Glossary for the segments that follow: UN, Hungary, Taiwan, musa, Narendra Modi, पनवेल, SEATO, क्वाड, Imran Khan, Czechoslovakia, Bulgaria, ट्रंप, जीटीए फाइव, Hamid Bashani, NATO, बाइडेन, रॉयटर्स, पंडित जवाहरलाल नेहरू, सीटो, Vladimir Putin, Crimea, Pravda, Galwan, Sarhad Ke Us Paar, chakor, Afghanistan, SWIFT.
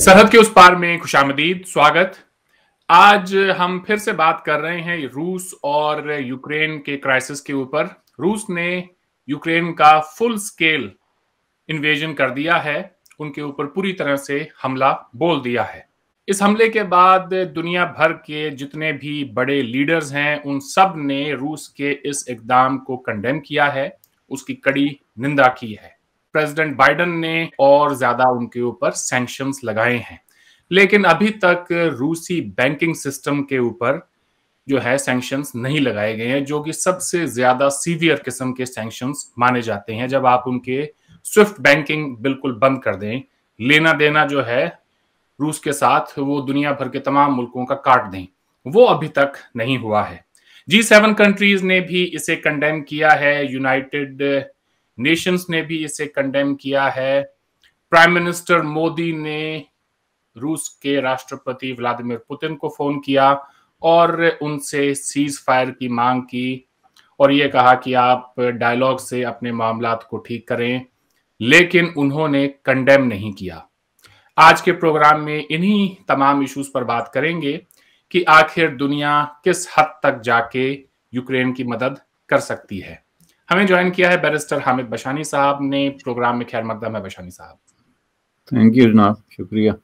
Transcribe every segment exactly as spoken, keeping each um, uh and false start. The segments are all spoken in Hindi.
सरहद के उस पार में खुशामदीद, स्वागत। आज हम फिर से बात कर रहे हैं रूस और यूक्रेन के क्राइसिस के ऊपर। रूस ने यूक्रेन का फुल स्केल इन्वेजन कर दिया है, उनके ऊपर पूरी तरह से हमला बोल दिया है। इस हमले के बाद दुनिया भर के जितने भी बड़े लीडर्स हैं उन सब ने रूस के इस इक़दाम को कंडेम किया है, उसकी कड़ी निंदा की है। प्रेसिडेंट बाइडेन ने और ज्यादा उनके ऊपर सैंक्शंस लगाए हैं, लेकिन अभी तक रूसी बैंकिंग सिस्टम के ऊपर जो है सैंक्शंस नहीं लगाए गए हैं, जो कि सबसे ज्यादा सीवियर किस्म के सैंक्शंस माने जाते हैं। जब आप उनके स्विफ्ट बैंकिंग बिल्कुल बंद कर दें, लेना देना जो है रूस के साथ वो दुनिया भर के तमाम मुल्कों का काट दें, वो अभी तक नहीं हुआ है। जी सेवन कंट्रीज ने भी इसे कंडेम किया है, यूनाइटेड नेशंस ने भी इसे कंडेम किया है। प्राइम मिनिस्टर मोदी ने रूस के राष्ट्रपति व्लादिमीर पुतिन को फोन किया और उनसे सीज फायर की मांग की और ये कहा कि आप डायलॉग से अपने मामलात को ठीक करें, लेकिन उन्होंने कंडेम नहीं किया। आज के प्रोग्राम में इन्हीं तमाम इश्यूज पर बात करेंगे कि आखिर दुनिया किस हद तक जाके यूक्रेन की मदद कर सकती है। हमें ज्वाइन किया है बैरिस्टर हामिद बशानी साहब ने प्रोग्राम में। खैर मकदम है बशानी साहब। थैंक यू जनाब, शुक्रिया।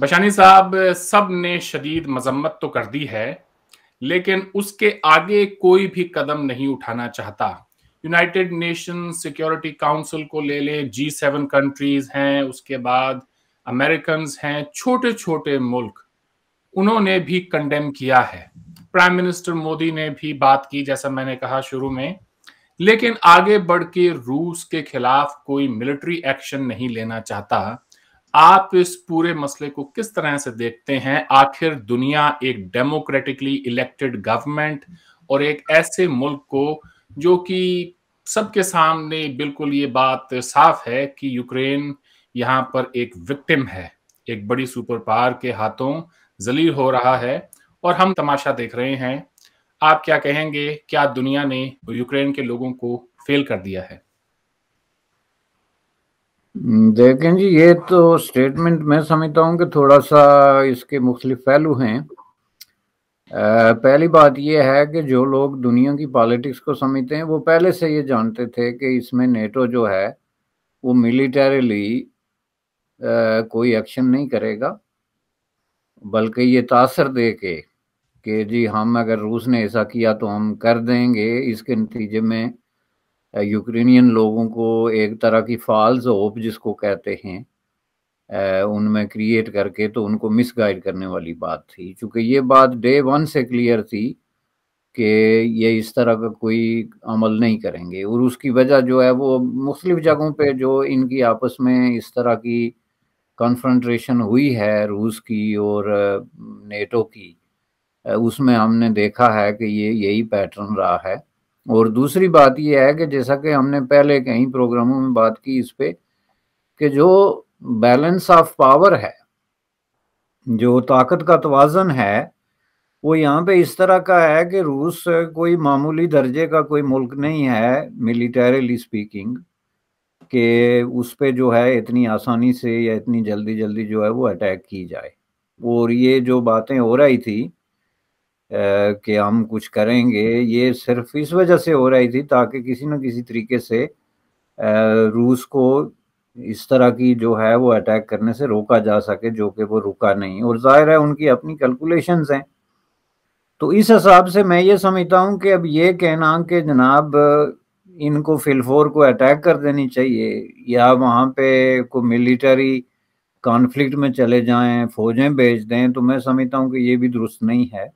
बशानी साहब, सब ने शदीद मजम्मत तो कर दी है, लेकिन उसके आगे कोई भी कदम नहीं उठाना चाहता। यूनाइटेड नेशन सिक्योरिटी काउंसिल को ले लें, जी सेवन कंट्रीज हैं, उसके बाद अमेरिकन हैं, छोटे छोटे मुल्क, उन्होंने भी कंडेम किया है। प्राइम मिनिस्टर मोदी ने भी बात की, जैसा मैंने कहा शुरू में, लेकिन आगे बढ़ के रूस के खिलाफ कोई मिलिट्री एक्शन नहीं लेना चाहता। आप इस पूरे मसले को किस तरह से देखते हैं? आखिर दुनिया एक डेमोक्रेटिकली इलेक्टेड गवर्नमेंट और एक ऐसे मुल्क को जो कि सबके सामने बिल्कुल ये बात साफ है कि यूक्रेन यहाँ पर एक विक्टिम है, एक बड़ी सुपर पावर के हाथों जलील हो रहा है और हम तमाशा देख रहे हैं। आप क्या कहेंगे, क्या दुनिया ने यूक्रेन के लोगों को फेल कर दिया है? देखें जी, ये तो स्टेटमेंट मैं समझता हूँ कि थोड़ा सा इसके मुख्तलिफ पहलू हैं। पहली बात ये है कि जो लोग दुनिया की पॉलिटिक्स को समझते हैं वो पहले से ये जानते थे कि इसमें नेटो जो है वो मिलिटरीली कोई एक्शन नहीं करेगा, बल्कि ये तासर दे के कि जी हम अगर रूस ने ऐसा किया तो हम कर देंगे, इसके नतीजे में यूक्रेनियन लोगों को एक तरह की फॉल्स होप जिसको कहते हैं उनमें क्रिएट करके तो उनको मिसगाइड करने वाली बात थी। चूँकि ये बात डे वन से क्लियर थी कि ये इस तरह का कोई अमल नहीं करेंगे और उसकी वजह जो है वो मुख्तलिफ जगहों पे जो इनकी आपस में इस तरह की कॉन्फ्रंट्रेशन हुई है रूस की और नेटो की, उसमें हमने देखा है कि ये यही पैटर्न रहा है। और दूसरी बात ये है कि जैसा कि हमने पहले कई प्रोग्रामों में बात की इस पे कि जो बैलेंस ऑफ पावर है, जो ताकत का तवाज़न है, वो यहाँ पे इस तरह का है कि रूस कोई मामूली दर्जे का कोई मुल्क नहीं है मिलिटरीली स्पीकिंग कि उस पे जो है इतनी आसानी से या इतनी जल्दी जल्दी जो है वो अटैक की जाए। और ये जो बातें हो रही थी कि हम कुछ करेंगे, ये सिर्फ इस वजह से हो रही थी ताकि किसी न किसी तरीके से रूस को इस तरह की जो है वो अटैक करने से रोका जा सके, जो कि वो रुका नहीं। और जाहिर है उनकी अपनी कैलकुलेशंस हैं। तो इस हिसाब से मैं ये समझता हूँ कि अब ये कहना कि जनाब इनको फिलफोर को अटैक कर देनी चाहिए या वहाँ पे को मिलिटरी कॉन्फ्लिक्ट में चले जाएँ, फौजें भेज दें, तो मैं समझता हूँ कि ये भी दुरुस्त नहीं है।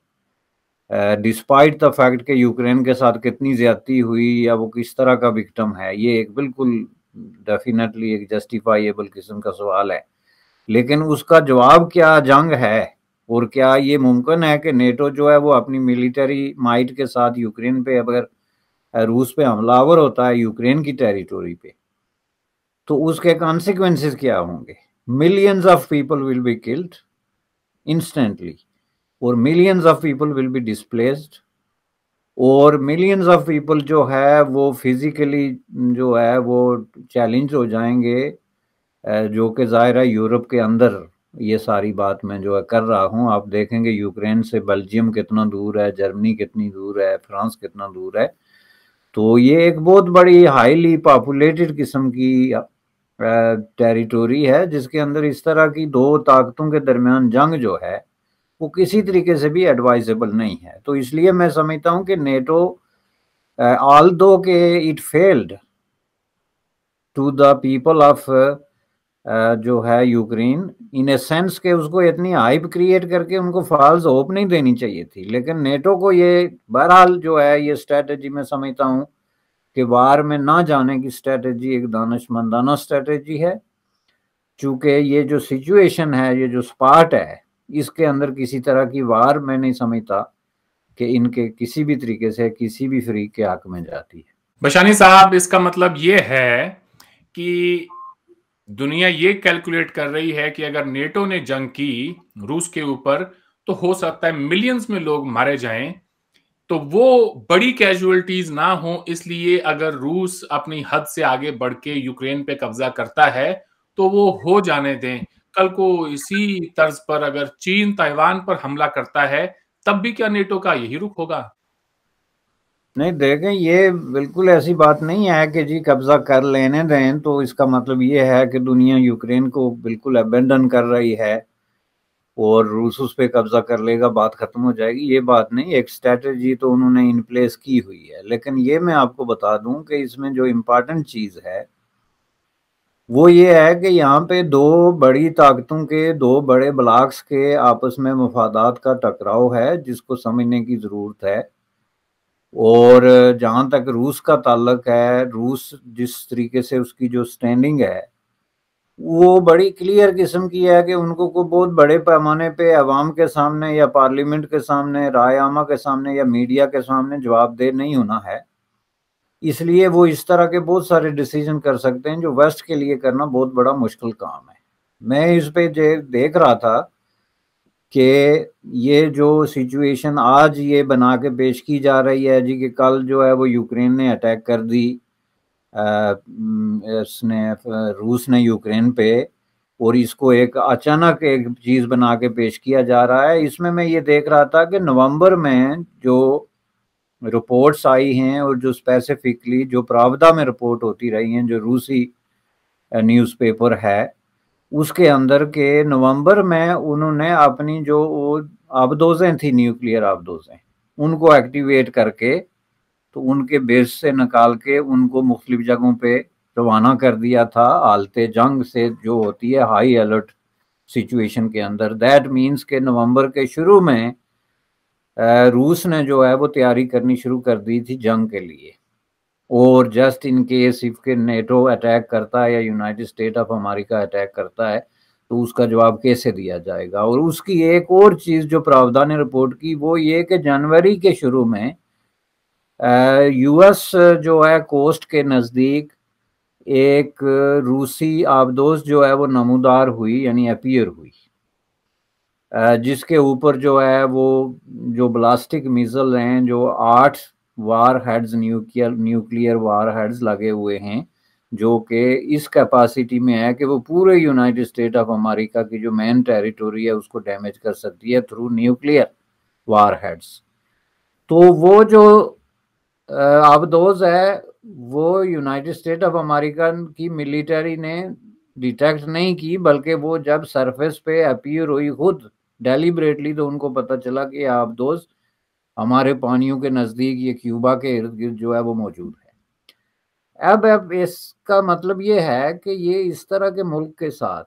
डिस्पाइट द फैक्ट कि यूक्रेन के साथ कितनी ज्यादती हुई या वो किस तरह का विक्टिम है, ये एक बिल्कुल डेफिनेटली एक जस्टिफाइएबल किस्म का सवाल है, लेकिन उसका जवाब क्या जंग है? और क्या ये मुमकिन है कि नेटो जो है वो अपनी मिलिटरी माइट के साथ यूक्रेन पे अगर रूस पे हमलावर होता है यूक्रेन की टेरिटोरी पे तो उसके कॉन्सिक्वेंसेस क्या होंगे? Millions of people will be killed instantly और millions of people will be displaced और मिलियंस ऑफ पीपल जो है वो फिजिकली जो है वो चैलेंज हो जाएंगे, जो कि ज़ाहिर है यूरोप के अंदर ये सारी बात मैं जो है कर रहा हूँ। आप देखेंगे यूक्रेन से बेल्जियम कितना दूर है, जर्मनी कितनी दूर है, फ्रांस कितना दूर है। तो ये एक बहुत बड़ी हाईली पॉपुलेटेड किस्म की टेरिटोरी है जिसके अंदर इस तरह की दो ताकतों के दरमियान जंग जो है वो किसी तरीके से भी एडवाइजेबल नहीं है। तो इसलिए मैं समझता हूँ कि नेटो ऑल दो के it failed to the people of जो है यूक्रेन इन ए सेंस के उसको इतनी हाइप क्रिएट करके उनको फॉल्स होप नहीं देनी चाहिए थी, लेकिन नेटो को ये बहरहाल जो है ये स्ट्रेटजी मैं समझता हूँ कि वार में ना जाने की स्ट्रेटजी एक दानिशमंदाना स्ट्रेटजी है। चूँकि ये जो सिचुएशन है, ये जो स्पॉट है, इसके अंदर किसी तरह की वार मैं नहीं समझता कि इनके किसी भी तरीके से किसी भी फ्रीक के हक में जाती है। बशानी साहब, इसका मतलब ये है कि दुनिया ये कैलकुलेट कर रही है कि अगर नेटो ने जंग की रूस के ऊपर तो हो सकता है मिलियंस में लोग मारे जाएं, तो वो बड़ी कैजुअलिटीज ना हो, इसलिए अगर रूस अपनी हद से आगे बढ़ के यूक्रेन पे कब्जा करता है तो वो हो जाने दें। कल को इसी तर्ज पर अगर चीन ताइवान पर हमला करता है तब भी क्या नेटो का यही रुख होगा? नहीं, देखें ये बिल्कुल ऐसी बात नहीं है कि जी कब्जा कर लेने दें तो इसका मतलब ये है कि दुनिया यूक्रेन को बिल्कुल अबेंडन कर रही है और रूस उस पर कब्जा कर लेगा, बात खत्म हो जाएगी। ये बात नहीं, एक स्ट्रेटजी तो उन्होंने इन प्लेस की हुई है। लेकिन ये मैं आपको बता दूं कि इसमें जो इम्पॉर्टेंट चीज़ है वो ये है कि यहाँ पे दो बड़ी ताकतों के, दो बड़े ब्लॉक्स के आपस में मफादात का टकराव है जिसको समझने की ज़रूरत है। और जहाँ तक रूस का ताल्लुक है, रूस जिस तरीके से उसकी जो स्टैंडिंग है वो बड़ी क्लियर किस्म की है कि उनको को बहुत बड़े पैमाने पे अवाम के सामने या पार्लियामेंट के सामने, राय आमा के सामने या मीडिया के सामने जवाबदेह नहीं होना है। इसलिए वो इस तरह के बहुत सारे डिसीजन कर सकते हैं जो वेस्ट के लिए करना बहुत बड़ा मुश्किल काम है। मैं इस पे ये देख रहा था कि ये जो सिचुएशन आज ये बना के पेश की जा रही है जी कि कल जो है वो यूक्रेन ने अटैक कर दी, आ, इसने रूस ने यूक्रेन पे, और इसको एक अचानक एक चीज़ बना के पेश किया जा रहा है। इसमें मैं ये देख रहा था कि नवंबर में जो रिपोर्ट्स आई हैं और जो स्पेसिफिकली जो प्रावदा में रिपोर्ट होती रही हैं, जो रूसी न्यूज़पेपर है, उसके अंदर के नवंबर में उन्होंने अपनी जो आबदोजें थी, न्यूक्लियर आबदोजें, उनको एक्टिवेट करके तो उनके बेस से निकाल के उनको मुख्तलिफ जगहों पे रवाना कर दिया था हालते जंग से जो होती है हाई अलर्ट सिचुएशन के अंदर। दैट मीन्स के नवंबर के शुरू में रूस ने जो है वो तैयारी करनी शुरू कर दी थी जंग के लिए, और जस्ट इन केस इफ के नेटो अटैक करता है या United State of America attack करता है तो उसका जवाब कैसे दिया जाएगा। और उसकी एक और चीज़ जो प्रावदा ने रिपोर्ट की वो ये कि जनवरी के शुरू में यूएस जो है कोस्ट के नज़दीक एक रूसी आबदोज जो है वो नमूदार हुई, यानी अपीयर हुई, जिसके ऊपर जो है वो जो ब्लास्टिक मिसल हैं, जो आठ warheads nuclear nuclear warheads लगे हुए हैं, जो कि इस कैपेसिटी में है कि वो पूरे यूनाइटेड स्टेट ऑफ अमेरिका की जो मेन टेरिटोरी है उसको डैमेज कर सकती है थ्रू न्यूक्लियर वार हेड्स। तो वो जो आबदोज है वो यूनाइटेड स्टेट ऑफ अमेरिका की मिलिट्री ने डिटेक्ट नहीं की, बल्कि वो जब सरफेस पे अपीयर हुई खुद डेलिब्रेटली तो उनको पता चला कि आबदोज हमारे पानियों के नज़दीक, ये क्यूबा के इर्द गिर्द जो है वो मौजूद है। अब अब इसका मतलब ये है कि ये इस तरह के मुल्क के साथ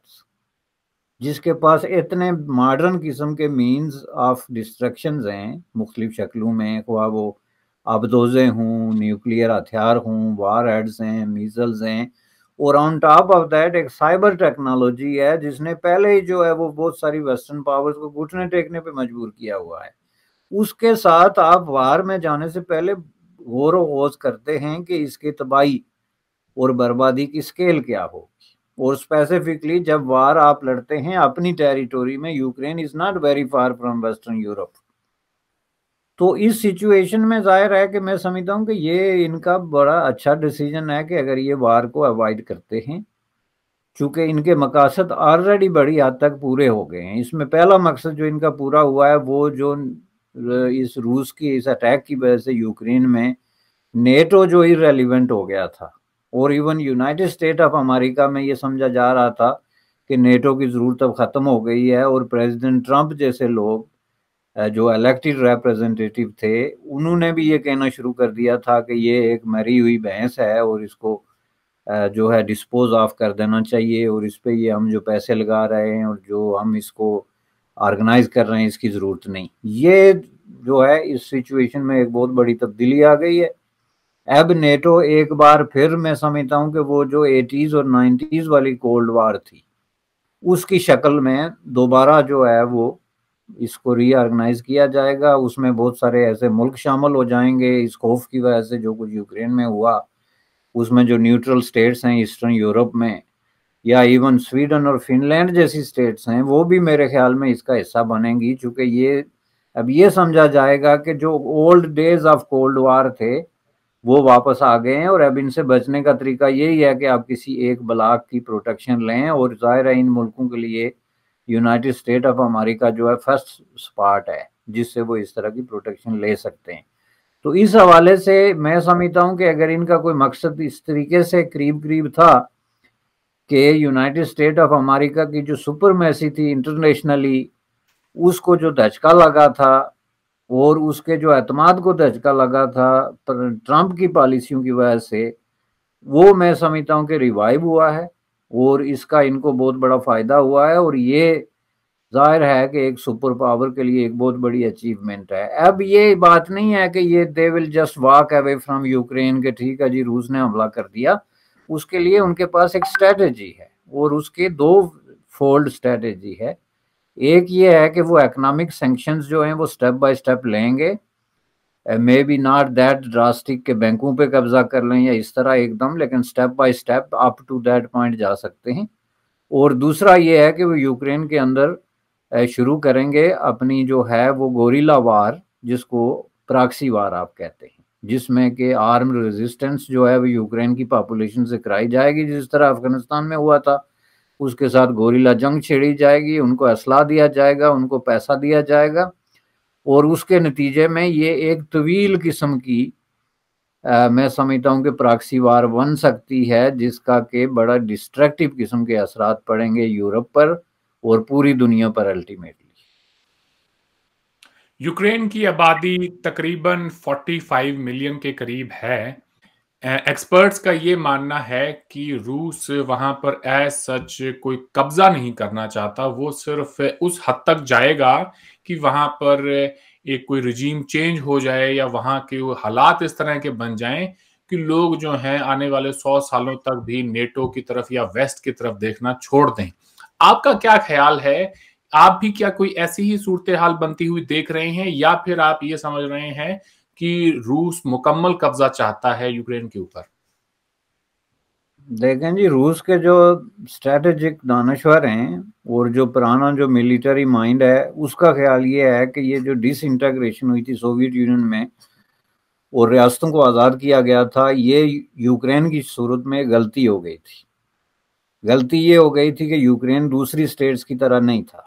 जिसके पास इतने मॉडर्न किस्म के मीन्स ऑफ डिस्ट्रक्शंस हैं मुख्तलिफ शक्लों में, ख्वा वो आबदोजें हों, न्यूक्लियर हथियार हों, वार हेड्स हैं, मिसाइल्स हैं, और ऑन टॉप ऑफ दैट एक साइबर टेक्नोलॉजी है जिसने पहले ही जो है वो बहुत सारी वेस्टर्न पावर्स को घुटने टेकने पे मजबूर किया हुआ है। उसके साथ आप वार में जाने से पहले गौर व खोज करते हैं कि इसकी तबाही और बर्बादी की स्केल क्या होगी, और स्पेसिफिकली जब वार आप लड़ते हैं अपनी टेरिटोरी में, Ukraine is not very far from western Europe. तो इस सिचुएशन में जाहिर है कि मैं समझता हूँ कि ये इनका बड़ा अच्छा डिसीजन है कि अगर ये वार को अवॉइड करते हैं, चूँकि इनके मकासद ऑलरेडी बड़ी हद तक पूरे हो गए हैं। इसमें पहला मकसद जो इनका पूरा हुआ है वो जो इस रूस की इस अटैक की वजह से यूक्रेन में नेटो जो इररिलेवेंट हो गया था, और even United State of America में ये समझा जा रहा था कि नेटो की ज़रूरत अब ख़त्म हो गई है, और प्रेसिडेंट ट्रंप जैसे लोग जो इलेक्टेड रिप्रेजेंटेटिव थे उन्होंने भी ये कहना शुरू कर दिया था कि ये एक मरी हुई भैंस है और इसको जो है डिस्पोज ऑफ कर देना चाहिए, और इस पे ये हम जो पैसे लगा रहे हैं और जो हम इसको ऑर्गेनाइज कर रहे हैं इसकी ज़रूरत नहीं। ये जो है इस सिचुएशन में एक बहुत बड़ी तब्दीली आ गई है। अब नेटो एक बार फिर मैं समझता हूँ कि वो जो एटीज़ और नाइन्टीज़ वाली कोल्ड वार थी उसकी शक्ल में दोबारा जो है वो इसको रीऑर्गेनाइज किया जाएगा। उसमें बहुत सारे ऐसे मुल्क शामिल हो जाएंगे इस खौफ की वजह से जो कुछ यूक्रेन में हुआ, उसमें जो न्यूट्रल स्टेट्स हैं ईस्टर्न यूरोप में, या इवन स्वीडन और फिनलैंड जैसी स्टेट्स हैं वो भी मेरे ख्याल में इसका हिस्सा बनेंगी, चूँकि ये अब ये समझा जाएगा कि जो old days of cold war थे वो वापस आ गए हैं, और अब इनसे बचने का तरीका यही है कि आप किसी एक ब्लॉक की प्रोटेक्शन लें। और ज़ाहिर है इन मुल्कों के लिए यूनाइटेड स्टेट ऑफ अमेरिका जो है फर्स्ट स्पॉट है जिससे वो इस तरह की प्रोटेक्शन ले सकते हैं। तो इस हवाले से मैं समझता हूं कि अगर इनका कोई मकसद इस तरीके से करीब करीब था कि यूनाइटेड स्टेट ऑफ अमेरिका की जो सुपरमेसी थी इंटरनेशनली उसको जो धचका लगा था और उसके जो एतमाद को धचका लगा था ट्रंप की पॉलिसियों की वजह से, वो मैं समझता हूं कि रिवाइव हुआ है और इसका इनको बहुत बड़ा फ़ायदा हुआ है, और ये जाहिर है कि एक सुपर पावर के लिए एक बहुत बड़ी अचीवमेंट है। अब ये बात नहीं है कि ये they will just walk away from Ukraine के ठीक है जी रूस ने हमला कर दिया, उसके लिए उनके पास एक स्ट्रेटजी है और उसके दो फोल्ड स्ट्रेटजी है। एक ये है कि वो इकोनॉमिक सेंक्शंस जो हैं वो स्टेप बाय स्टेप लेंगे, maybe not that drastic के बैंकों पे कब्जा कर लें या इस तरह एकदम, लेकिन step by step up to that point जा सकते हैं। और दूसरा ये है कि वो यूक्रेन के अंदर शुरू करेंगे अपनी जो है वो गोरिल्ला वार जिसको प्रॉक्सी वार आप कहते हैं, जिसमें कि आर्म रेजिस्टेंस जो है वो यूक्रेन की पॉपुलेशन से कराई जाएगी, जिस तरह अफगानिस्तान में हुआ था उसके साथ गोरिल्ला जंग छेड़ी जाएगी, उनको असला दिया जाएगा, उनको पैसा दिया जाएगा, और उसके नतीजे में ये एक तवील किस्म की आ, मैं समझता हूँ कि प्रॉक्सी वार बन सकती है जिसका के बड़ा डिस्ट्रक्टिव किस्म के असरात पड़ेंगे यूरोप पर और पूरी दुनिया पर अल्टीमेटली। यूक्रेन की आबादी तकरीबन पैंतालीस मिलियन के करीब है। एक्सपर्ट्स का ये मानना है कि रूस वहां पर एज सच कोई कब्जा नहीं करना चाहता, वो सिर्फ उस हद तक जाएगा कि वहां पर एक कोई रिजीम चेंज हो जाए या वहां के हालात इस तरह के बन जाएं कि लोग जो हैं आने वाले सौ सालों तक भी नेटो की तरफ या वेस्ट की तरफ देखना छोड़ दें। आपका क्या ख्याल है, आप भी क्या कोई ऐसी ही सूरत हाल बनती हुई देख रहे हैं, या फिर आप ये समझ रहे हैं कि रूस मुकम्मल कब्जा चाहता है यूक्रेन के ऊपर? देखें जी, रूस के जो स्ट्रेटेजिक दानश्वर हैं और जो पुराना जो मिलिट्री माइंड है उसका ख्याल ये है कि ये जो डिसइंटीग्रेशन हुई थी सोवियत यूनियन में और रियासतों को आज़ाद किया गया था, ये यूक्रेन की सूरत में गलती हो गई थी। गलती ये हो गई थी कि यूक्रेन दूसरी स्टेट्स की तरह नहीं था,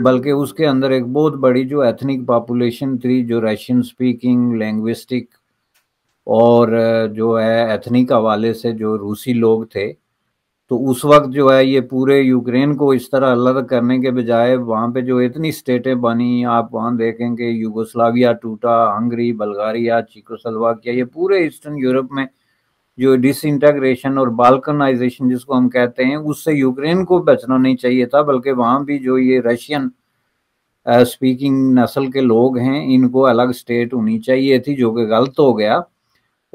बल्कि उसके अंदर एक बहुत बड़ी जो एथनिक पॉपुलेशन थी जो रशियन स्पीकिंग लैंग्विस्टिक और जो है एथनिक हवाले से जो रूसी लोग थे, तो उस वक्त जो है ये पूरे यूक्रेन को इस तरह अलग करने के बजाय वहाँ पे जो इतनी स्टेटें बनी, आप वहाँ देखेंगे युगोस्लाविया टूटा, हंगरी, बल्गारिया, चेकोस्लोवाकिया, ये पूरे ईस्टर्न यूरोप में जो डिसइंटीग्रेशन और बाल्कनाइजेशन जिसको हम कहते हैं उससे यूक्रेन को बचना नहीं चाहिए था, बल्कि वहाँ भी जो ये रशियन स्पीकिंग नस्ल के लोग हैं इनको अलग स्टेट होनी चाहिए थी, जो कि गलत हो गया।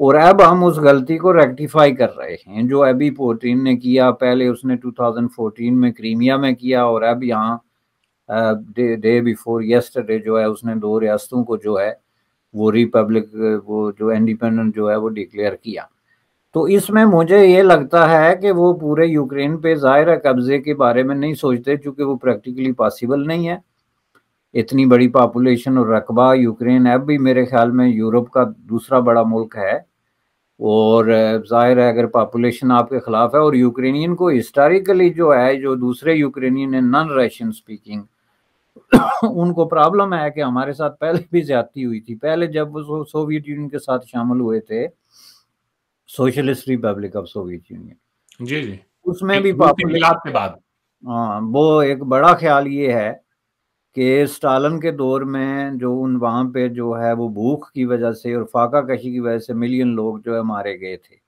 और अब हम उस गलती को रेक्टिफाई कर रहे हैं जो अभी पुतिन ने किया। पहले उसने टू थाउजेंड फोर्टीन में क्रीमिया में किया, और अब यहाँ डे डे बिफोर यस्टरडे जो है उसने दो रियासतों को जो है वो रिपब्लिक वो जो इंडिपेंडेंट जो है वो डिक्लेयर किया। तो इसमें मुझे ये लगता है कि वो पूरे यूक्रेन पे ज़ाहिर कब्ज़े के बारे में नहीं सोचते, क्योंकि वो प्रैक्टिकली पॉसिबल नहीं है। इतनी बड़ी पापुलेशन और रकबा, यूक्रेन अब भी मेरे ख्याल में यूरोप का दूसरा बड़ा मुल्क है, और जाहिर है अगर पॉपुलेशन आपके ख़िलाफ़ है, और यूक्रेनियन को हिस्टोरिकली जो है जो दूसरे यूक्रेनियन है नॉन रशियन स्पीकिंग उनको प्रॉब्लम है कि हमारे साथ पहले भी ज़्यादती हुई थी। पहले जब वो सोवियत यूनियन के साथ शामिल हुए थे, socialist republic of Soviet union, जी जी, उसमें भी पॉपुलेशन के बाद, हाँ, वो एक बड़ा ख्याल ये है कि स्टालिन के दौर में जो उन वहाँ पे जो है वो भूख की वजह से और फाका कशी की वजह से मिलियन लोग जो है मारे गए थे,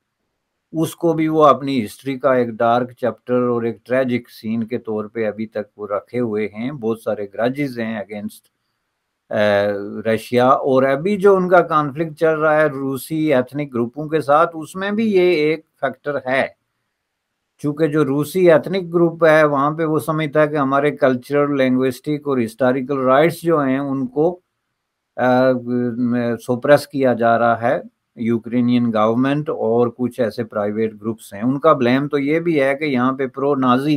उसको भी वो अपनी हिस्ट्री का एक डार्क चैप्टर और एक ट्रेजिक सीन के तौर पे अभी तक वो रखे हुए हैं। बहुत सारे ग्रजेस हैं अगेंस्ट रशिया, और अभी जो उनका कॉन्फ्लिक्ट चल रहा है रूसी एथनिक ग्रुपों के साथ, उसमें भी ये एक फैक्टर है। चूँकि जो रूसी एथनिक ग्रुप है वहाँ पे वो समझता है कि हमारे कल्चरल, लैंग्विस्टिक और हिस्टोरिकल राइट्स जो हैं उनको सप्रेस किया जा रहा है यूक्रेनियन गवर्नमेंट, और कुछ ऐसे प्राइवेट ग्रुप्स हैं। उनका ब्लेम तो ये भी है कि यहाँ पे प्रो नाजी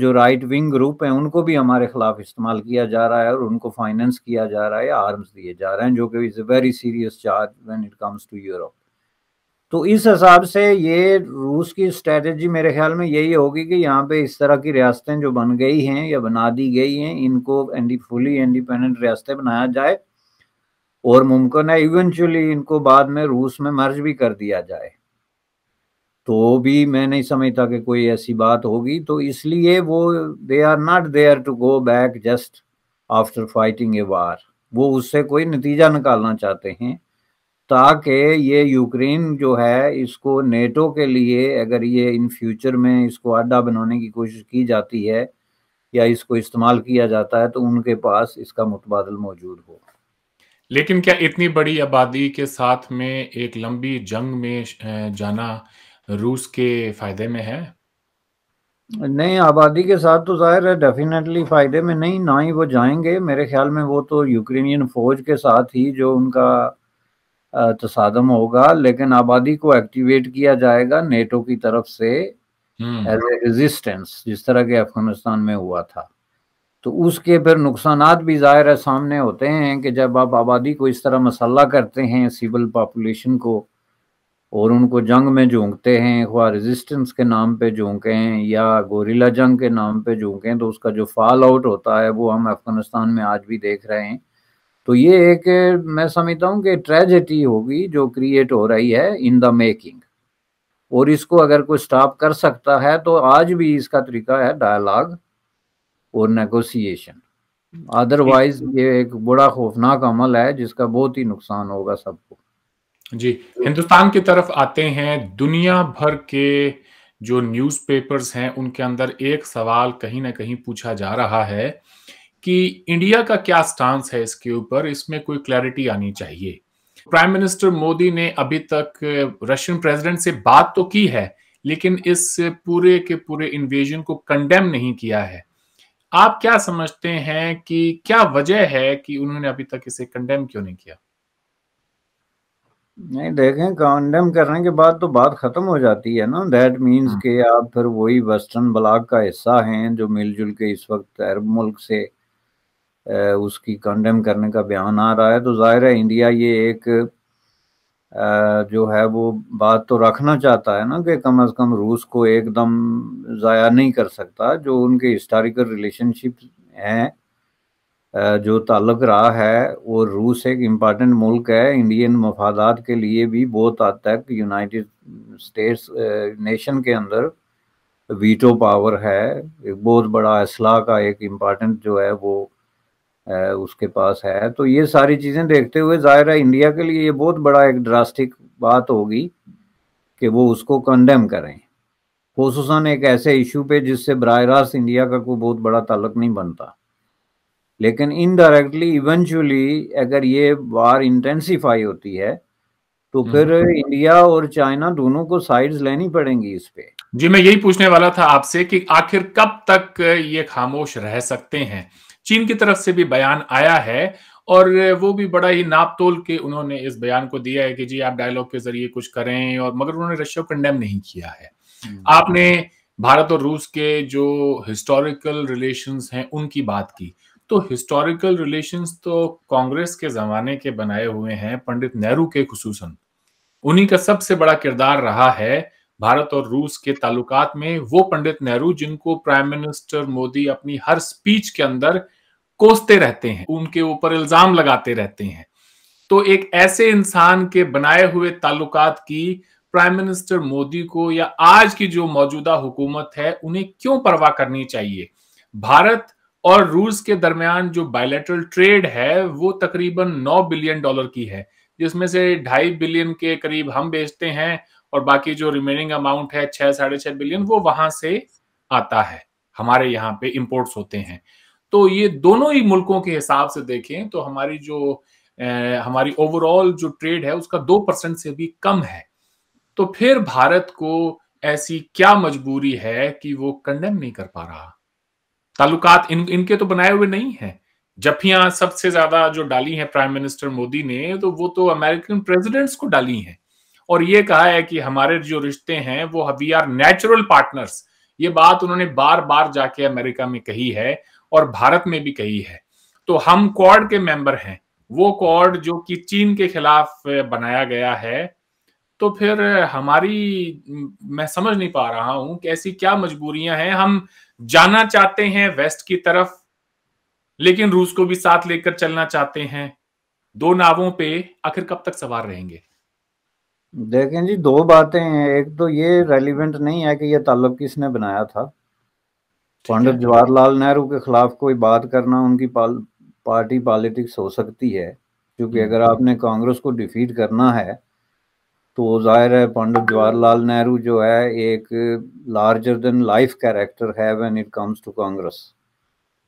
जो राइट विंग ग्रुप हैं उनको भी हमारे ख़िलाफ़ इस्तेमाल किया जा रहा है और उनको फाइनेंस किया जा रहा है, आर्म्स दिए जा रहे हैं, जो कि is a very serious charge when it comes to Europe. तो इस हिसाब से ये रूस की स्ट्रेटजी मेरे ख्याल में यही होगी कि यहाँ पे इस तरह की रियासतें जो बन गई हैं या बना दी गई हैं, इनको फुली इंडिपेंडेंट रियासतें बनाया जाए, और मुमकिन है इवेंचुअली इनको बाद में रूस में मर्ज भी कर दिया जाए, तो भी मैं नहीं समझता कि कोई ऐसी बात होगी। तो इसलिए वो they are not there to go back just after fighting a war, वो उससे कोई नतीजा निकालना चाहते हैं, ताकि ये यूक्रेन जो है इसको नेटो के लिए, अगर ये इन फ्यूचर में इसको अड्डा बनाने की कोशिश की जाती है या इसको इस्तेमाल किया जाता है, तो उनके पास इसका मुतबादल मौजूद हो। लेकिन क्या इतनी बड़ी आबादी के साथ में एक लंबी जंग में जाना रूस के फायदे में है? नहीं, आबादी के साथ तो जाहिर है डेफिनेटली फायदे में नहीं, ना ही वो जाएंगे मेरे ख्याल में। वो तो यूक्रेनियन फौज के साथ ही जो उनका तसादम होगा, लेकिन आबादी को एक्टिवेट किया जाएगा नेटो की तरफ से एज ए रेजिस्टेंस, जिस तरह के अफगानिस्तान में हुआ था। तो उसके फिर नुकसानात भी जाहिर है सामने होते हैं कि जब आप आबादी को इस तरह मसल्ला करते हैं, सिविल पॉपुलेशन को, और उनको जंग में झोंकते हैं, ख्वा रेजिस्टेंस के नाम पे झोंके हैं या गोरिल्ला जंग के नाम पे झोंके हैं, तो उसका जो फॉल आउट होता है वो हम अफगानिस्तान में आज भी देख रहे हैं। तो ये एक मैं समझता हूँ कि ट्रेजेडी होगी जो क्रिएट हो रही है इन द मेकिंग, और इसको अगर कोई स्टॉप कर सकता है तो आज भी इसका तरीका है डायलॉग और नेगोशिएशन, अदरवाइज ये एक बड़ा खौफनाक अमल है जिसका बहुत ही नुकसान होगा सबको। जी, हिंदुस्तान की तरफ आते हैं। दुनिया भर के जो न्यूज़पेपर्स हैं उनके अंदर एक सवाल कहीं ना कहीं पूछा जा रहा है कि इंडिया का क्या स्टांस है इसके ऊपर, इसमें कोई क्लैरिटी आनी चाहिए। प्राइम मिनिस्टर मोदी ने अभी तक रशियन प्रेसिडेंट से बात तो की है, लेकिन इस पूरे के पूरे इन्वेजन को कंडेम नहीं किया है। आप क्या समझते हैं कि क्या वजह है कि उन्होंने अभी तक इसे कंडेम क्यों नहीं किया? नहीं, देखें, कंडेम करने के बाद तो बात खत्म हो जाती है ना। दैट मीन्स कि आप फिर वही वेस्टर्न ब्लॉक का हिस्सा हैं जो मिलजुल के इस वक्त अरब मुल्क से उसकी कंडेम करने का बयान आ रहा है। तो जाहिर है इंडिया ये एक जो है वो बात तो रखना चाहता है ना कि कम से कम रूस को एकदम ज़ाया नहीं कर सकता। जो उनके हिस्टोरिकल रिलेशनशिप हैं, जो ताल्लुक़ रहा है, और रूस एक इम्पॉर्टेंट मुल्क है इंडियन मफादात के लिए भी। बहुत हद तक यूनाइटेड स्टेट्स नेशन के अंदर वीटो पावर है, एक बहुत बड़ा असला का एक इम्पॉर्टेंट जो है वो उसके पास है। तो ये सारी चीज़ें देखते हुए ज़ाहिर है इंडिया के लिए ये बहुत बड़ा एक ड्रास्टिक बात होगी कि वो उसको कंडेम करें, खुसूसन एक ऐसे इशू पे जिससे बराह रास्त इंडिया का कोई बहुत बड़ा ताल्लुक नहीं बनता। लेकिन इनडायरेक्टली इवेंचुअली अगर ये वार इंटेंसीफाई होती है तो फिर इंडिया और चाइना दोनों को साइड्स लेनी पड़ेंगी इस पे। जी, मैं यही पूछने वाला था आपसे कि आखिर कब तक ये खामोश रह सकते हैं। चीन की तरफ से भी बयान आया है और वो भी बड़ा ही नापतोल के उन्होंने इस बयान को दिया है कि जी आप डायलॉग के जरिए कुछ करें, और मगर उन्होंने रशिया को कंडेम नहीं किया है। आपने भारत और रूस के जो हिस्टोरिकल रिलेशंस हैं उनकी बात की, तो हिस्टोरिकल रिलेशंस तो कांग्रेस के जमाने के बनाए हुए हैं, पंडित नेहरू के खुसूसन। उन्हीं का सबसे बड़ा किरदार रहा है भारत और रूस के ताल्लुकात में। वो पंडित नेहरू जिनको प्राइम मिनिस्टर मोदी अपनी हर स्पीच के अंदर कोसते रहते हैं, उनके ऊपर इल्जाम लगाते रहते हैं। तो एक ऐसे इंसान के बनाए हुए ताल्लुकात की प्राइम मिनिस्टर मोदी को या आज की जो मौजूदा हुकूमत है उन्हें क्यों परवाह करनी चाहिए। भारत और रूस के दरमियान जो बायलैटरल ट्रेड है वो तकरीबन नौ बिलियन डॉलर की है, जिसमें से ढाई बिलियन के करीब हम बेचते हैं और बाकी जो रिमेनिंग अमाउंट है छह साढ़े छह बिलियन वो वहां से आता है, हमारे यहाँ पे इम्पोर्ट्स होते हैं। तो ये दोनों ही मुल्कों के हिसाब से देखें तो हमारी जो ए, हमारी ओवरऑल जो ट्रेड है उसका दो परसेंट से भी कम है। तो फिर भारत को ऐसी क्या मजबूरी है कि वो कंडेम नहीं कर पा रहा। ताल्लुकात इन इनके तो बनाए हुए नहीं है। जफियां सबसे ज्यादा जो डाली हैं प्राइम मिनिस्टर मोदी ने तो वो तो अमेरिकन प्रेसिडेंट्स को डाली हैं और ये कहा है कि हमारे जो रिश्ते हैं वो वी आर नेचुरल पार्टनर्स। ये बात उन्होंने बार बार जाके अमेरिका में कही है और भारत में भी कही है। तो हम क्वाड के मेंबर हैं, वो क्वाड जो कि चीन के खिलाफ बनाया गया है। तो फिर हमारी मैं समझ नहीं पा रहा हूं कि ऐसी क्या मजबूरियां हैं। हम जाना चाहते हैं वेस्ट की तरफ लेकिन रूस को भी साथ लेकर चलना चाहते हैं। दो नावों पे आखिर कब तक सवार रहेंगे। देखें जी, दो बातें हैं। एक तो ये रेलिवेंट नहीं है कि यह ताल्लुक किसने बनाया था। पंडित जवाहरलाल नेहरू के खिलाफ कोई बात करना उनकी पाल, पार्टी पॉलिटिक्स हो सकती है, क्योंकि अगर आपने कांग्रेस को डिफीट करना है तो जाहिर है पंडित जवाहरलाल नेहरू जो है एक लार्जर देन लाइफ कैरेक्टर है when it comes to Congress.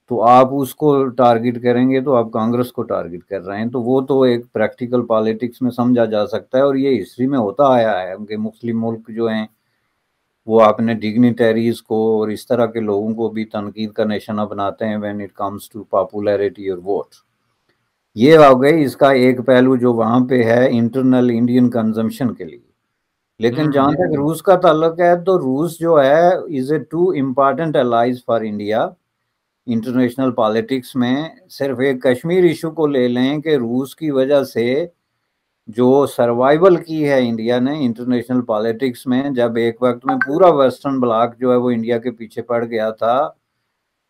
तो आप उसको टारगेट करेंगे तो आप कांग्रेस को टारगेट कर रहे हैं। तो वो तो एक प्रैक्टिकल पॉलिटिक्स में समझा जा सकता है और ये हिस्ट्री में होता आया है कि मुस्लिम मुल्क जो हैं वो आपने डिग्निटरीज को और इस तरह के लोगों को भी तनकीद का निशाना बनाते हैं when it comes to popularity और वोट। ये हो गई इसका एक पहलू जो वहाँ पे है इंटरनल इंडियन कंजम्पशन के लिए। लेकिन जहाँ तक रूस का ताल्लुक है तो रूस जो है is a too important allies for India international politics में। सिर्फ एक कश्मीर इशू को ले लें कि रूस की वजह से जो सर्वाइवल की है इंडिया ने इंटरनेशनल पॉलिटिक्स में, जब एक वक्त में पूरा वेस्टर्न ब्लॉक जो है वो इंडिया के पीछे पड़ गया था,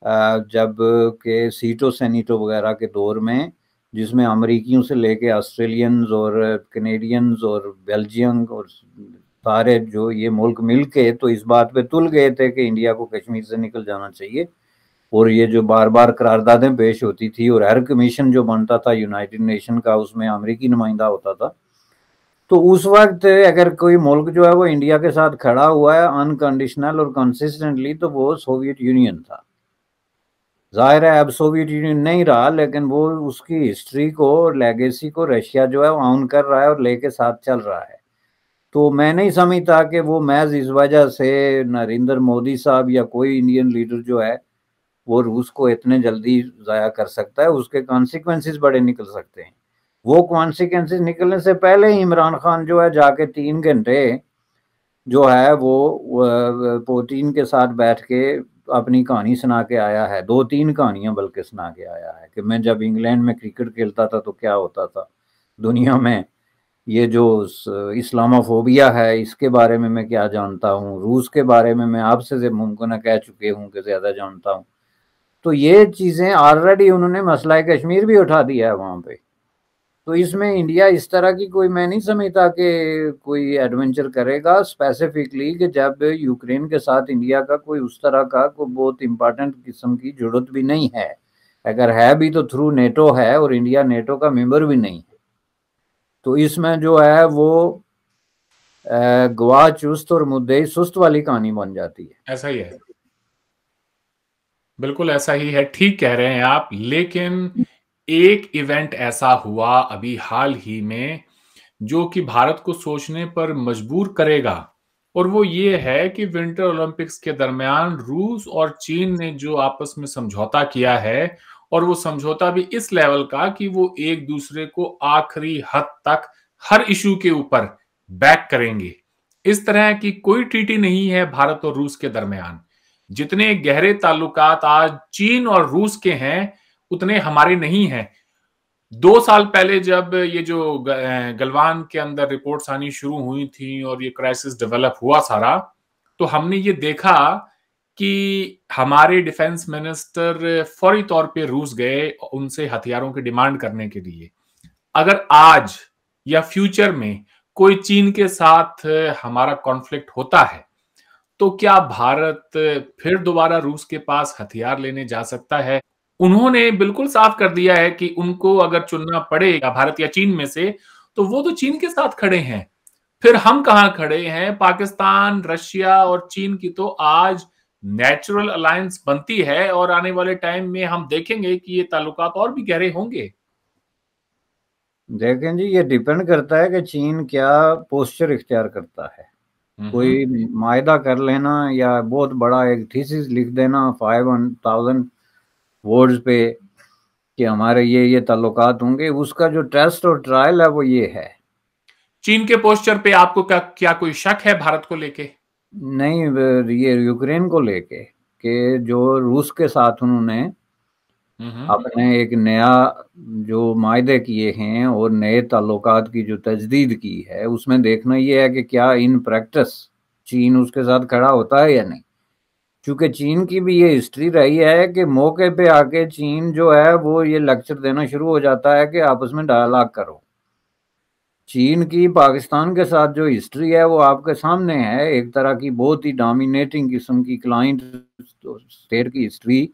जब के सीटो सेनेटो वगैरह के दौर में, जिसमें अमेरिकियों से लेके ऑस्ट्रेलियंस और कनेडियंस और बेल्जियम और सारे जो ये मुल्क मिल के तो इस बात पे तुल गए थे कि इंडिया को कश्मीर से निकल जाना चाहिए। और ये जो बार बार करारदादें पेश होती थी और हर कमीशन जो बनता था यूनाइटेड नेशन का उसमें अमेरिकी नुमाइंदा होता था। तो उस वक्त अगर कोई मुल्क जो है वो इंडिया के साथ खड़ा हुआ है अनकंडीशनल और कंसिस्टेंटली तो वो सोवियत यूनियन था। जाहिर है अब सोवियत यूनियन नहीं रहा, लेकिन वो उसकी हिस्ट्री को और लेगेसी को रशिया जो है ऑन कर रहा है और लेके साथ चल रहा है। तो मैं नहीं समझता कि वो महज इस वजह से नरेंद्र मोदी साहब या कोई इंडियन लीडर जो है वो रूस को इतने जल्दी ज़ाया कर सकता है। उसके कॉन्सिक्वेंसेस बड़े निकल सकते हैं। वो कॉन्सिक्वेंसेस निकलने से पहले ही इमरान खान जो है जाके तीन घंटे जो है वो पुतिन के साथ बैठ के अपनी कहानी सुना के आया है, दो तीन कहानियां बल्कि सुना के आया है कि मैं जब इंग्लैंड में क्रिकेट खेलता था तो क्या होता था, दुनिया में ये जो इस्लामोफोबिया है इसके बारे में मैं क्या जानता हूँ, रूस के बारे में मैं आपसे मुमकिन कह चुके हूँ कि ज़्यादा जानता हूँ। तो ये चीज़ें ऑलरेडी उन्होंने मसला कश्मीर भी उठा दिया है वहाँ पे। तो इसमें इंडिया इस तरह की कोई मैं नहीं समझता कि कोई एडवेंचर करेगा स्पेसिफिकली कि जब यूक्रेन के साथ इंडिया का कोई उस तरह का कोई बहुत इम्पॉर्टेंट किस्म की जरूरत भी नहीं है। अगर है भी तो थ्रू नेटो है और इंडिया नेटो का मेंबर भी नहीं है। तो इसमें जो है वो गवाह चुस्त और मुद्दे सुस्त वाली कहानी बन जाती है। ऐसा ही है, बिल्कुल ऐसा ही है, ठीक कह रहे हैं आप। लेकिन एक इवेंट ऐसा हुआ अभी हाल ही में जो कि भारत को सोचने पर मजबूर करेगा और वो ये है कि विंटर ओलंपिक्स के दरमियान रूस और चीन ने जो आपस में समझौता किया है और वो समझौता भी इस लेवल का कि वो एक दूसरे को आखिरी हद तक हर इशू के ऊपर बैक करेंगे। इस तरह की कोई ट्रीटी नहीं है भारत और रूस के दरमियान। जितने गहरे ताल्लुकात आज चीन और रूस के हैं उतने हमारे नहीं हैं। दो साल पहले जब ये जो गलवान के अंदर रिपोर्ट्स आनी शुरू हुई थी और ये क्राइसिस डेवलप हुआ सारा, तो हमने ये देखा कि हमारे डिफेंस मिनिस्टर फौरी तौर पे रूस गए उनसे हथियारों की डिमांड करने के लिए। अगर आज या फ्यूचर में कोई चीन के साथ हमारा कॉन्फ्लिक्ट होता है तो क्या भारत फिर दोबारा रूस के पास हथियार लेने जा सकता है? उन्होंने बिल्कुल साफ कर दिया है कि उनको अगर चुनना पड़े भारत या चीन में से, तो वो तो चीन के साथ खड़े हैं। फिर हम कहाँ खड़े हैं? पाकिस्तान, रशिया और चीन की तो आज नेचुरल अलायंस बनती है और आने वाले टाइम में हम देखेंगे कि ये ताल्लुकात और भी गहरे होंगे। देखें जी, ये डिपेंड करता है कि चीन क्या पोस्चर इख्तियार करता है। कोई मायदा कर लेना या बहुत बड़ा एक थीसिस लिख देना फाइव थाउजेंड वर्ड्स पे कि हमारे ये ये ताल्लुकात होंगे, उसका जो टेस्ट और ट्रायल है वो ये है। चीन के पोस्चर पे आपको क्या क्या कोई शक है भारत को लेके? नहीं, ये यूक्रेन को लेके कि जो रूस के साथ उन्होंने अपने एक नया जो मायदे किए हैं और नए ताल्लुकात की जो तजदीद की है, उसमें देखना ये है कि क्या इन प्रैक्टिस चीन उसके साथ खड़ा होता है या नहीं। चूंकि चीन की भी ये हिस्ट्री रही है कि मौके पे आके चीन जो है वो ये लेक्चर देना शुरू हो जाता है कि आपस में डायलॉग करो। चीन की पाकिस्तान के साथ जो हिस्ट्री है वो आपके सामने है, एक तरह की बहुत ही डोमिनेटिंग किस्म की क्लाइंट स्टेट की हिस्ट्री।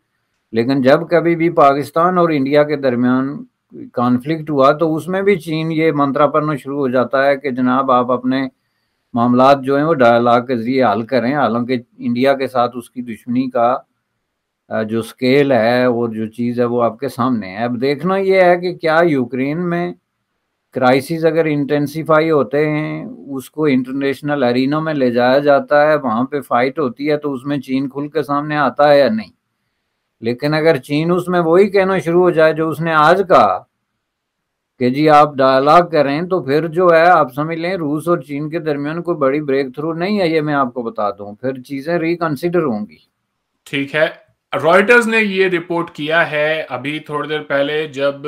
लेकिन जब कभी भी पाकिस्तान और इंडिया के दरमियान कॉन्फ्लिक्ट हुआ तो उसमें भी चीन ये मंत्रा पढ़ना शुरू हो जाता है कि जनाब आप अपने मामलात जो हैं वो डायलॉग के जरिए हल करें। हालांकि इंडिया के साथ उसकी दुश्मनी का जो स्केल है और जो चीज़ है वो आपके सामने है। अब देखना ये है कि क्या यूक्रेन में क्राइसिस अगर इंटेंसिफाई होते हैं, उसको इंटरनेशनल एरिना में ले जाया जाता है, वहाँ पे फाइट होती है, तो उसमें चीन खुल के सामने आता है या नहीं। लेकिन अगर चीन उसमें वही कहना शुरू हो जाए जो उसने आज कहा कि जी आप डायलॉग करें, तो फिर जो है आप समझ लें रूस और चीन के दरमियान कोई बड़ी ब्रेक थ्रू नहीं है। ये मैं आपको बता दूं, फिर चीजें रिकंसिडर होंगी। ठीक है, रॉयटर्स ने ये रिपोर्ट किया है अभी थोड़ी देर पहले, जब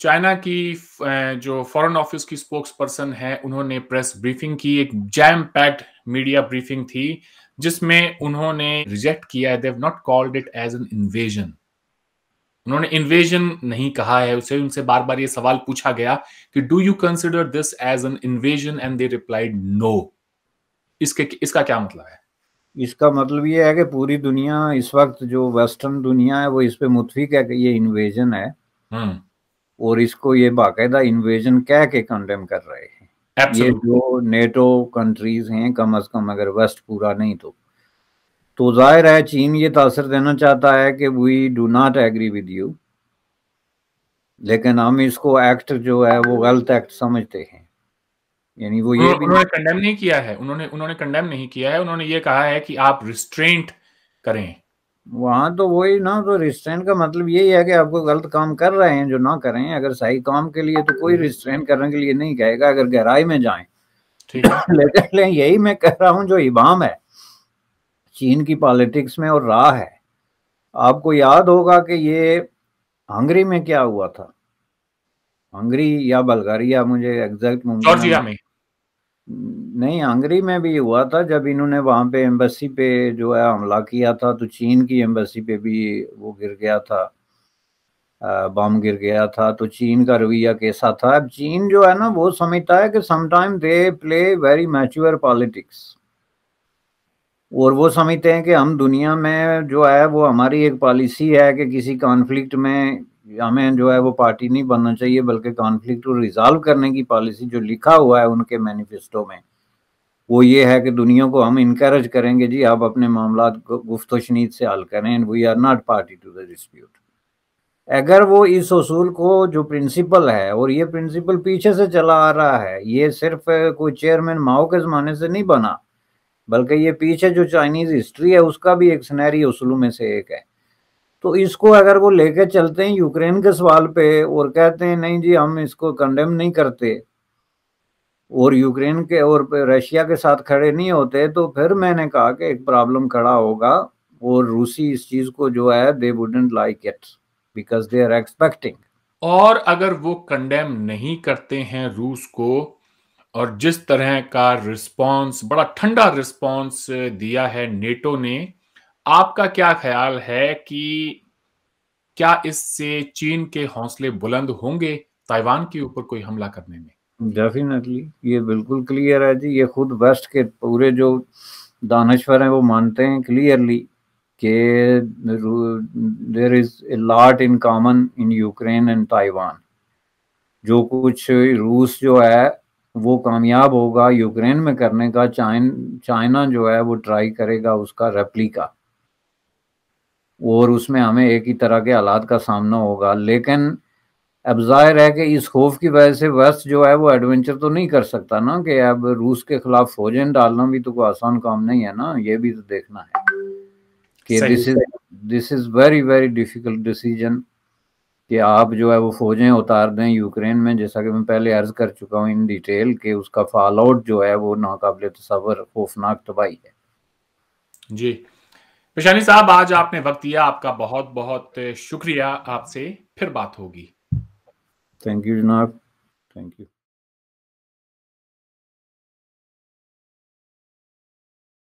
चाइना की जो फॉरेन ऑफिस की स्पोक्स पर्सन है उन्होंने प्रेस ब्रीफिंग की, एक जैम पैक्ड मीडिया ब्रीफिंग थी जिसमें उन्होंने रिजेक्ट किया है। They have not called it as an invasion. उन्होंने इन्वेजन नहीं कहा है उसे। उनसे बार बार ये सवाल पूछा गया कि do you consider this as an invasion and they replied no. इसके इसका क्या मतलब है? इसका मतलब ये है कि पूरी दुनिया इस वक्त जो वेस्टर्न दुनिया है वो इस पे मुतफिक है कि ये इन्वेजन है। हम्म। और इसको ये बाकायदा इन्वेजन कह के कंडेम कर रहे हैं। Absolutely. ये जो नेटो कंट्रीज हैं, कम अज कम अगर वेस्ट पूरा नहीं तो तो जाहिर है चीन ये तासर देना चाहता है कि we do not agree with you, लेकिन हम इसको एक्ट जो है वो गलत एक्ट समझते हैं। यानी वो ये उन्होंने कंडेम नहीं किया है, उन्होंने उन्होंने कंडेम नहीं किया है, उन्होंने ये कहा है कि आप रिस्ट्रेंट करें। वहां तो वही ना, तो रिस्ट्रेंट का मतलब यही है कि आपको गलत काम कर रहे हैं जो ना करें। अगर सही काम के लिए तो कोई रिस्ट्रेंट करने के लिए नहीं कहेगा, अगर गहराई में जाए। लेकिन यही मैं कह रहा हूँ जो इबाम है चीन की पॉलिटिक्स में और रहा है। आपको याद होगा कि ये हंगरी में क्या हुआ था, हंगरी या बल्गारिया, मुझे एग्जैक्ट जॉर्जिया में नहीं, हंगरी में भी हुआ था जब इन्होंने वहाँ पे एम्बेसी पे जो है हमला किया था, तो चीन की एम्बेसी पे भी वो गिर गया था, बम गिर गया था। तो चीन का रवैया कैसा था? अब चीन जो है ना वो समझता है कि sometime they play very mature politics, और वो समझते हैं कि हम दुनिया में जो है वो हमारी एक पॉलिसी है कि किसी कॉन्फ्लिक्ट में हमें जो है वो पार्टी नहीं बनना चाहिए, बल्कि कॉन्फ्लिक्ट को रिजॉल्व करने की पॉलिसी जो लिखा हुआ है उनके मैनिफेस्टो में वो ये है कि दुनिया को हम इनकरेज करेंगे जी आप अपने मामला को गुफ्त शनीद से हल करें, we are not party to the dispute. अगर वो इस उसूल को जो प्रिंसिपल है, और ये प्रिंसिपल पीछे से चला आ रहा है, ये सिर्फ कोई चेयरमैन माओ के ज़माने से नहीं बना, बल्कि ये पीछे जो चाइनीज़ हिस्ट्री है उसका भी एक सिनेरियो उसूलों में से एक है। तो इसको अगर वो लेके चलते हैं यूक्रेन के सवाल पे और कहते हैं नहीं जी हम इसको कंडेम नहीं करते और यूक्रेन के और रशिया के साथ खड़े नहीं होते, तो फिर मैंने कहा कि एक प्रॉब्लम खड़ा होगा। और रूसी इस चीज़ को जो है they wouldn't like it because they are expecting और अगर वो कंडेम नहीं करते हैं रूस को, और जिस तरह का रिस्पांस, बड़ा ठंडा रिस्पांस दिया है नेटो ने, आपका क्या ख्याल है कि क्या इससे चीन के हौसले बुलंद होंगे ताइवान के ऊपर कोई हमला करने में? डेफिनेटली, ये बिल्कुल क्लियर है जी। ये खुद वेस्ट के पूरे जो दानश्वर हैं वो मानते हैं क्लियरली कि there is a lot in common in Ukraine and Taiwan. जो कुछ रूस जो है वो कामयाब होगा यूक्रेन में करने का, चाइन चाइना जो है वो ट्राई करेगा उसका रेप्लिका, और उसमें हमें एक ही तरह के हालात का सामना होगा। लेकिन अब जाहिर है कि इस खौफ की वजह से वेस्ट जो है वो एडवेंचर तो नहीं कर सकता ना, कि अब रूस के खिलाफ फौजें डालना भी तो कोई आसान काम नहीं है ना। ये भी तो देखना है कि this is this is very very difficult decision कि आप जो है वो फौजें उतार दें यूक्रेन में, जैसा कि मैं पहले अर्ज कर चुका हूँ इन डिटेल, कि उसका फॉल आउट जो है वो नाकाबिले तसव्वुर खौफनाक तबाही है। जी पेशानी साहब, आज आपने वक्त दिया, आपका बहुत बहुत शुक्रिया। आपसे फिर बात होगी। थैंक यू जनाब, थैंक यू।